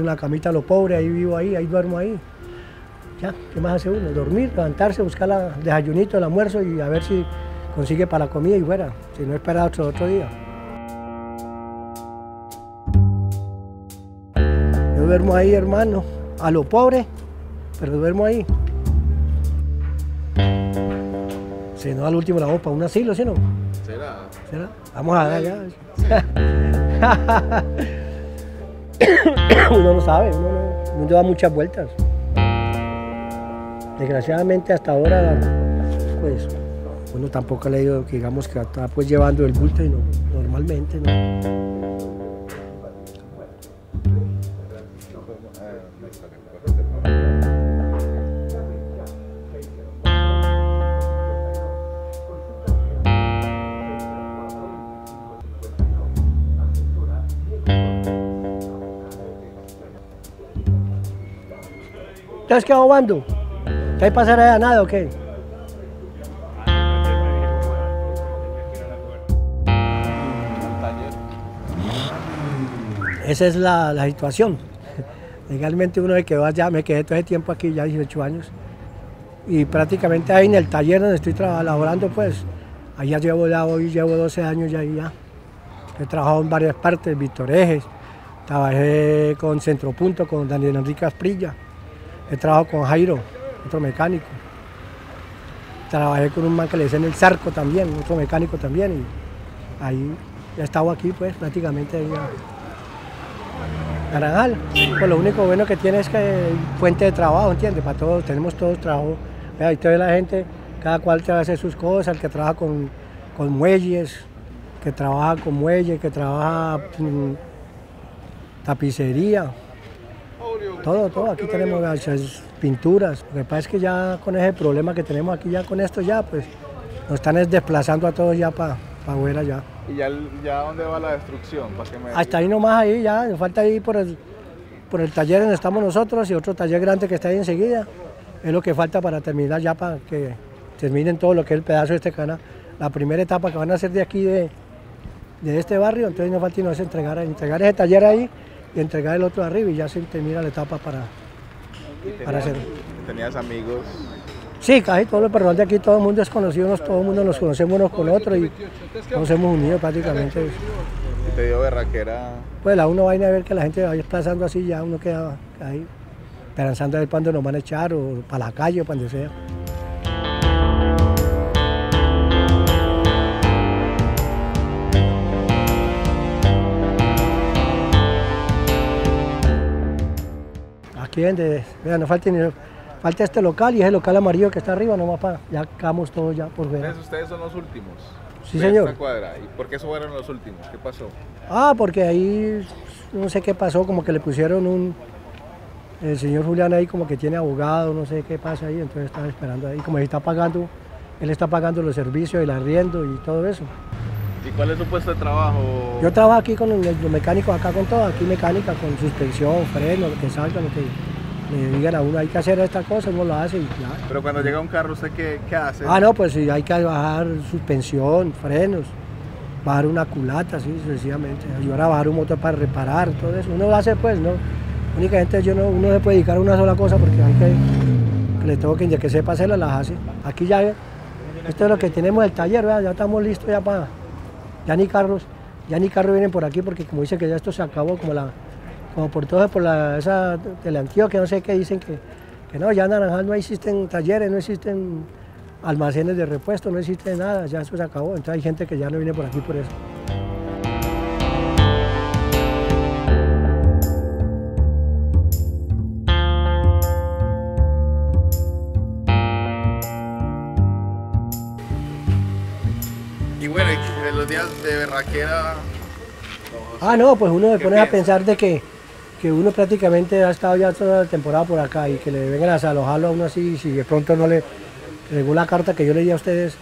en la camita a los pobres, ahí vivo ahí duermo ahí. Ya, ¿qué más hace uno? Dormir, levantarse, buscar el desayunito, el almuerzo y a ver si consigue para la comida y fuera, si no espera otro día. Yo duermo ahí, hermano, a los pobres, pero duermo ahí. Si no, al último la vamos para un asilo, ¿sí no? ¿Será? Vamos a dar ya. Uno no sabe, uno da muchas vueltas. Desgraciadamente hasta ahora, pues, uno tampoco le ha ido, digamos, que está pues llevando el bulto y no, normalmente, ¿no? ¿Te has quedado bando? ¿Te hay pasar allá nada o qué? Esa es la situación. Legalmente uno se quedó allá, me quedé todo el tiempo aquí, ya 18 años. Y prácticamente ahí en el taller donde estoy trabajando, pues, allá llevo ya hoy, llevo 12 años ya, He trabajado en varias partes, Victorejes, trabajé con Centropunto, con Daniel Enrique Asprilla. He trabajado con Jairo, otro mecánico. Trabajé con un man que le decían el Zarco también, otro mecánico también. Y ahí he estado aquí, pues, prácticamente ahí a Naranjal. Pues lo único bueno que tiene es que hay fuente de trabajo, ¿entiendes? Para todos, tenemos todos trabajo. Ahí toda la gente, cada cual te va a hacer sus cosas, el que trabaja con muelles, que trabaja con tapicería. Todo, aquí tenemos las pinturas. Lo que pasa es que ya con ese problema que tenemos aquí, ya con esto ya, pues nos están desplazando a todos ya para afuera ya. ¿Y ya dónde va la destrucción? Hasta ahí nomás, ahí ya, nos falta ir por el taller donde estamos nosotros y otro taller grande que está ahí enseguida. Es lo que falta para terminar ya, para que terminen todo lo que es el pedazo de este canal. La primera etapa que van a hacer de aquí, de este barrio, entonces nos falta irnos a entregar ese taller ahí y entregar el otro arriba y ya se termina la etapa para hacer. ¿Tenías amigos? Sí, casi todos los personas de aquí, todo el mundo es conocido, todo el mundo nos conocemos unos con otros y nos hemos unido prácticamente. ¿Y te dio berraquera? Pues a uno va a ir a ver que la gente vaya pasando así, ya uno queda ahí, esperanzando a ver cuándo nos van a echar o para la calle o para donde sea. Aquí vende, vean, falta este local y ese local amarillo que está arriba, nomás para, ya acabamos todo ya por ver. ¿Ustedes son los últimos? Sí, señor. Cuadra. ¿Y por qué fueron los últimos? ¿Qué pasó? Ah, porque ahí, no sé qué pasó, como que le pusieron el señor Julián ahí como que tiene abogado, no sé qué pasa ahí, entonces estaba esperando ahí, como él está pagando los servicios, el arriendo y todo eso. ¿Y cuál es su puesto de trabajo? Yo trabajo aquí con los mecánicos, acá con todo, aquí mecánica, con suspensión, freno, lo que salga, lo que le digan a uno, hay que hacer esta cosa, uno lo hace y ya. Pero cuando llega un carro, ¿usted qué hace? Ah, no, pues sí, hay que bajar suspensión, frenos, bajar una culata, sí, sencillamente, ayudar a bajar un motor para reparar, todo eso. Uno lo hace, pues, ¿no? Únicamente uno se puede dedicar a una sola cosa porque hay que le tengo que sepa hacerla, las hace. Aquí ya, esto es lo que tenemos del taller, ¿verdad? Ya estamos listos ya para... Ya ni carros vienen por aquí porque como dicen que ya esto se acabó, como por todas esa Teleantioquia, no sé qué, dicen que no, ya en Naranjal no existen talleres, no existen almacenes de repuesto, no existe nada, ya eso se acabó, entonces hay gente que ya no viene por aquí por eso. De berraquera. Ah, no, pues uno se pone a pensar de que uno prácticamente ha estado ya toda la temporada por acá y que le vengan a desalojarlo a uno así, si de pronto no le llegó la carta que yo leí a ustedes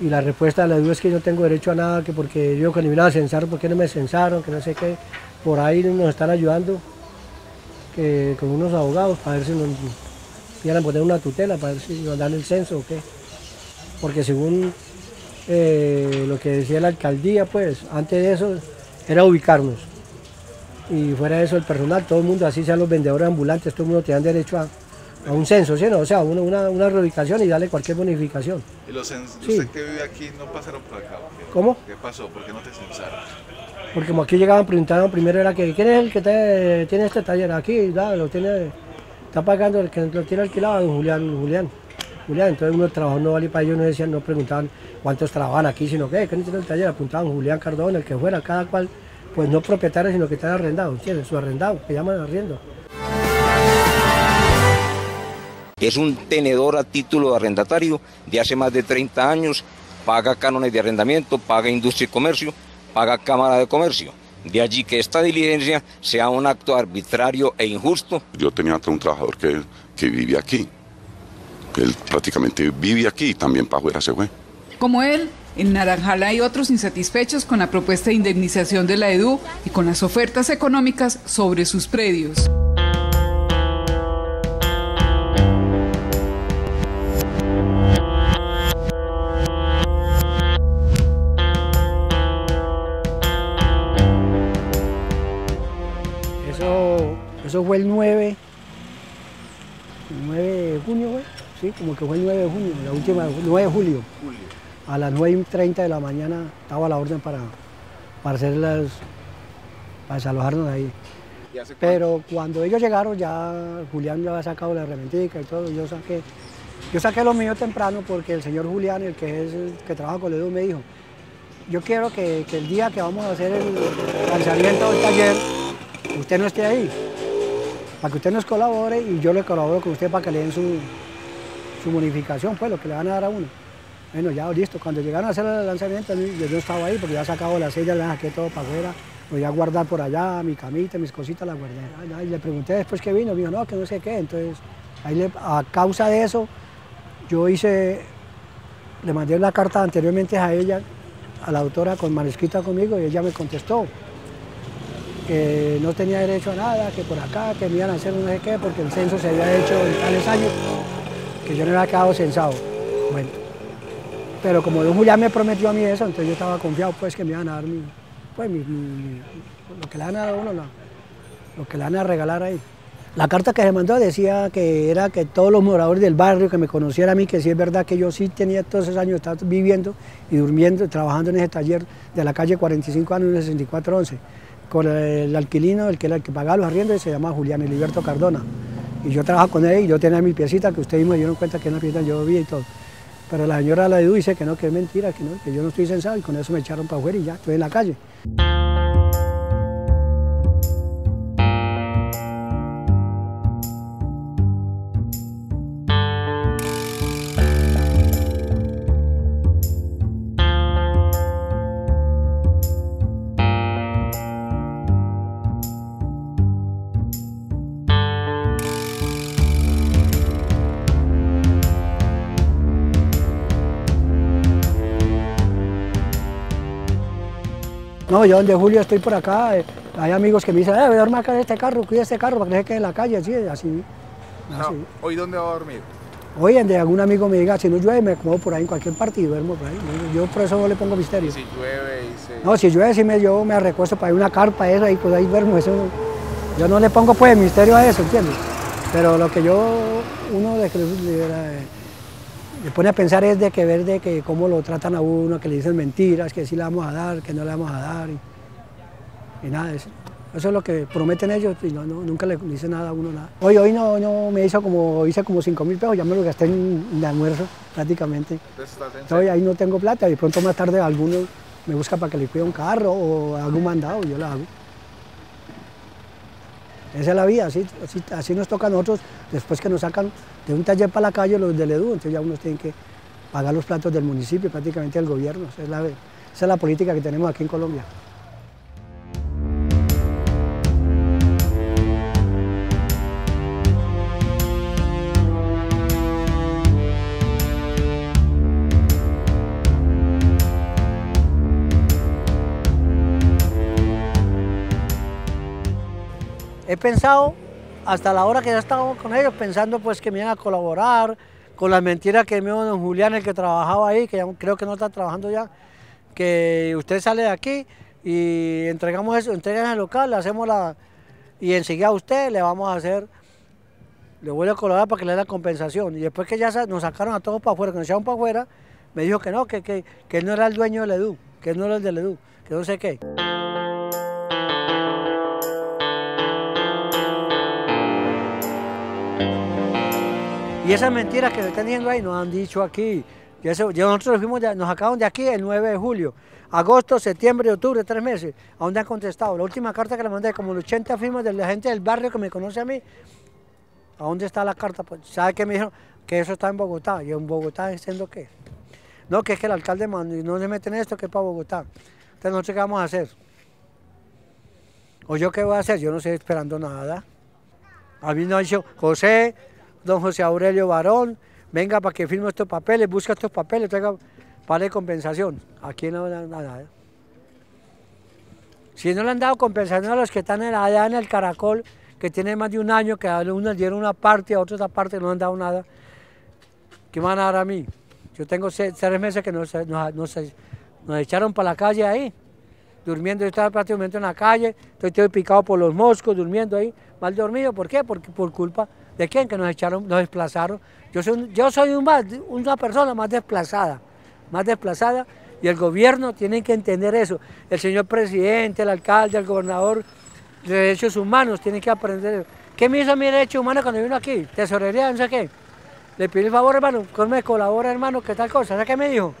y la respuesta de la duda es que yo no tengo derecho a nada, que porque yo que me iban a censar, porque no me censaron, que no sé qué, por ahí nos están ayudando que con unos abogados para ver si nos quieran poner una tutela, para ver si nos dan el censo o qué, porque según... lo que decía la alcaldía, pues, antes de eso, era ubicarnos. y fuera de eso el personal, todo el mundo, así sean los vendedores ambulantes, todo el mundo te dan derecho a un censo, ¿sí? ¿No? O sea, una reubicación y darle cualquier bonificación. ¿Y los censos? Sí. ¿Usted que vive aquí no pasaron por acá? ¿Cómo? ¿Qué pasó? ¿Por qué no te censaron? Porque como aquí llegaban, preguntaban primero, era que ¿quién es el que tiene este taller aquí? Da, lo tiene, está pagando el que lo tiene alquilado, don Julián. Entonces uno trabajó, no vale para ellos, no decían, no preguntaban cuántos trabajaban aquí, sino que ¿quién tiene el taller? Apuntaban Julián Cardona, el que fuera, cada cual, pues no propietarios, sino que están arrendados, ¿entiendes? Su arrendado, que llaman arriendo. Es un tenedor a título de arrendatario de hace más de 30 años, paga cánones de arrendamiento, paga industria y comercio, paga cámara de comercio. De allí que esta diligencia sea un acto arbitrario e injusto. Yo tenía un trabajador que vive aquí, él prácticamente vive aquí y también para afuera se fue. Como él, en Naranjal hay otros insatisfechos con la propuesta de indemnización de la EDU y con las ofertas económicas sobre sus predios. Eso fue el 9 de junio, güey. Sí, como que fue el 9 de junio, la última, 9 de julio. A las 9:30 de la mañana estaba la orden para desalojarnos ahí. Pero cuando ellos llegaron ya Julián ya había sacado la herramienta y todo. Yo saqué lo mío temprano porque el señor Julián, el que trabaja con el EDU, me dijo, yo quiero que el día que vamos a hacer el lanzamiento del taller, usted no esté ahí, para que usted nos colabore y yo le colaboro con usted para que le den su bonificación, pues lo que le van a dar a uno. Bueno, ya listo, cuando llegaron a hacer el lanzamiento yo no estaba ahí porque ya sacaba las sellas, las saqué todo para afuera, lo voy a guardar por allá, mi camita, mis cositas las guardé. Y le pregunté después que vino, me dijo no, que no sé qué, entonces ahí a causa de eso yo le mandé la carta anteriormente a ella, a la autora con manuscrita conmigo y ella me contestó que no tenía derecho a nada, que por acá, que me iban a hacer no sé qué, porque el censo se había hecho en tales años, que yo no había quedado censado. Bueno, pero como don Julián me prometió a mí eso, entonces yo estaba confiado pues que me iban a dar lo que le van a dar a uno, lo que le van a regalar ahí. La carta que se mandó decía que era que todos los moradores del barrio que me conocieran a mí, que sí es verdad que yo sí tenía todos esos años, estaba viviendo y durmiendo, trabajando en ese taller de la calle 45 años, 6411. Con el alquilino, el que pagaba los arriendos, se llama Julián Heliberto Cardona. Y yo trabajaba con él y yo tenía mi piecita, que ustedes me dieron cuenta que en la piecita yo vivía y todo. Pero la señora de la EDU dice que no, que es mentira, que no, que yo no estoy censado y con eso me echaron para afuera y ya, estoy en la calle. No, yo donde Julio estoy por acá, hay amigos que me dicen, voy a dormir acá en este carro, cuida este carro para que no se quede en la calle, así, así. No, ¿hoy dónde va a dormir? Hoy donde algún amigo me diga, si no llueve me acomodo por ahí en cualquier parte y duermo por ahí. Yo por eso no le pongo misterio. ¿Y si llueve? No, si llueve sí yo me recuesto para ir una carpa, eso, y pues ahí duermo, eso. Yo no le pongo pues misterio a eso, ¿entiendes? Pero lo que uno le pone a pensar es de que cómo lo tratan a uno, que le dicen mentiras, que sí le vamos a dar, que no le vamos a dar y nada. Eso es lo que prometen ellos y nunca le dicen nada a uno nada. Hoy no me hice como 5.000 pesos, ya me lo gasté en almuerzo prácticamente. Entonces ahí no tengo plata, de pronto más tarde alguno me busca para que le cuide un carro o haga un mandado, yo lo hago. Esa es la vida, así nos toca a nosotros, después que nos sacan de un taller para la calle los del EDU, entonces ya unos tienen que pagar los platos del municipio, prácticamente del gobierno. Esa es la política que tenemos aquí en Colombia. He pensado, hasta la hora que ya estaba con ellos, pensando pues que me iban a colaborar con las mentiras que me dijo don Julián, el que trabajaba ahí, que ya creo que no está trabajando ya, que usted sale de aquí, y entregamos eso, entregan el local, le hacemos la... y enseguida a usted le vamos a hacer, le vuelvo a colaborar para que le dé la compensación. Y después que ya nos sacaron a todos para afuera, que nos echaron para afuera, me dijo que no, que él no era el dueño del EDU, que él no era el del EDU, que no sé qué. Y esas mentiras que están diciendo ahí nos han dicho aquí. Y eso, nosotros nos sacaron de aquí el 9 de julio, agosto, septiembre, octubre, 3 meses. Aún no han contestado. La última carta que le mandé, como 80 firmas de la gente del barrio que me conoce a mí, ¿a dónde está la carta? Pues, ¿sabe qué me dijeron? Que eso está en Bogotá. ¿Y en Bogotá diciendo qué? No, que es que el alcalde mandó y no se meten esto, que es para Bogotá. Entonces, ¿nosotros qué vamos a hacer? ¿O yo qué voy a hacer? Yo no estoy esperando nada. A mí nos han dicho, José, don José Aurelio Varón, venga para que firme estos papeles, busca estos papeles, traiga para la compensación. Aquí no le han dado nada. Si no le han dado compensación a los que están allá en el Caracol, que tienen más de un año, que a unos dieron una parte, a otros otra parte, no han dado nada, ¿qué me van a dar a mí? Yo tengo 6, 3 meses que nos echaron para la calle ahí, durmiendo. Yo estaba prácticamente en la calle, estoy picado por los moscos, durmiendo ahí, mal dormido. ¿Por qué? Porque por culpa de quién, que nos echaron, nos desplazaron. Yo soy una persona más desplazada, y el gobierno tiene que entender eso. El señor presidente, el alcalde, el gobernador de derechos humanos tienen que aprender eso. ¿Qué me hizo mi derecho humano cuando vino aquí? Tesorería, no sé qué. Le pido el favor, hermano, que me colabore, hermano, que tal cosa. ¿Sabes qué me dijo?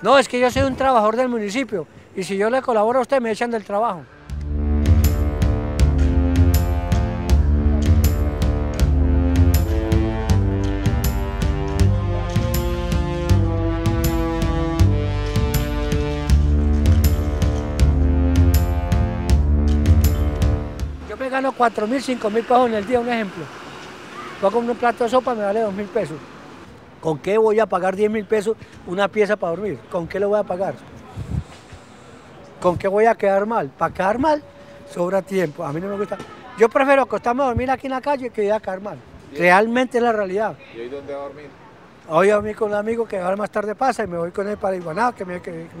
No, es que yo soy un trabajador del municipio y si yo le colaboro a usted me echan del trabajo. Gano 4.000, 5.000 pesos en el día, un ejemplo. Voy a comer un plato de sopa, me vale 2.000 pesos. ¿Con qué voy a pagar 10.000 pesos una pieza para dormir? ¿Con qué lo voy a pagar? ¿Con qué voy a quedar mal? Para quedar mal, sobra tiempo. A mí no me gusta. Yo prefiero acostarme a dormir aquí en la calle que ir a quedar mal. Realmente es la realidad. ¿Y hoy dónde va a dormir? Hoy a dormir con un amigo que ahora más tarde pasa y me voy con él para Iguaná, que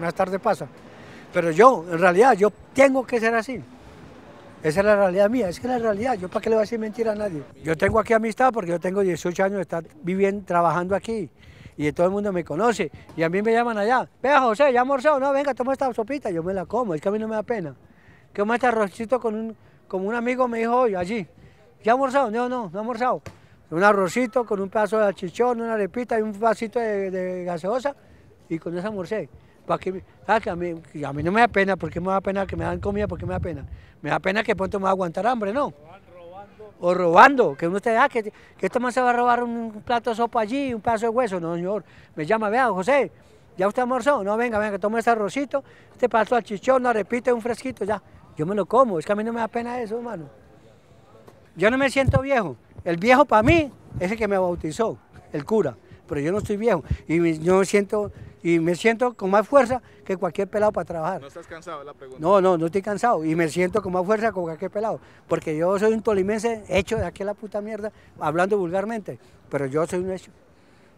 más tarde pasa. Pero yo, en realidad, yo tengo que ser así. Esa es la realidad mía, es que es la realidad. ¿Yo para qué le voy a decir mentira a nadie? Yo tengo aquí amistad porque yo tengo 18 años de estar viviendo, trabajando aquí. Y todo el mundo me conoce. Y a mí me llaman allá. Vea, José, ya almorzó. No, venga, toma esta sopita. Yo me la como, es que a mí no me da pena. Que como este arrocito como un amigo me dijo hoy, allí. ¿Ya almorzado? No almorzado. Un arrocito con un pedazo de salchichón, una arepita y un vasito de gaseosa. Y con eso almorcé. A mí no me da pena, porque me da pena que me dan comida, porque me da pena. Me da pena que pronto me va a aguantar hambre, ¿no? O robando, que uno te da, que este man se va a robar un plato de sopa allí, un pedazo de hueso. No, señor, me llama, vea, José, ¿ya usted almorzó? No, venga, que tome este arrocito, este pedazo de chichón, una repita, un fresquito, ya. Yo me lo como, es que a mí no me da pena eso, hermano. Yo no me siento viejo. El viejo para mí es el que me bautizó, el cura. Pero yo no estoy viejo y yo me siento con más fuerza que cualquier pelado para trabajar. ¿No estás cansado de la pregunta? No estoy cansado y me siento con más fuerza que cualquier pelado, porque yo soy un tolimense hecho de aquella puta mierda, hablando vulgarmente, pero yo soy un hecho.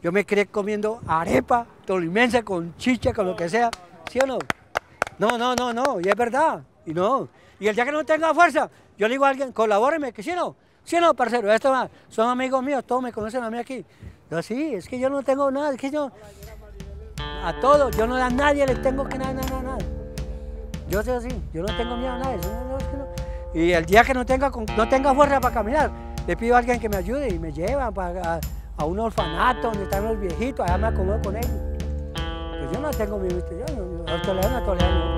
Yo me crié comiendo arepa tolimense con chicha, con lo que sea, ¿sí o no? No, y es verdad, y el día que no tenga fuerza, yo le digo a alguien, colabóreme, que ¿sí o no, parcero? Esto más, son amigos míos, todos me conocen a mí aquí. No, sí, es que yo no tengo nada, es que yo... A todos, yo no a nadie les tengo que nada. Yo soy así, yo no tengo miedo a nadie. No. Y el día que no tenga fuerza para caminar, le pido a alguien que me ayude y me lleva a un orfanato donde están los viejitos, allá me acomodo con ellos. Pero yo no tengo mi... Yo no,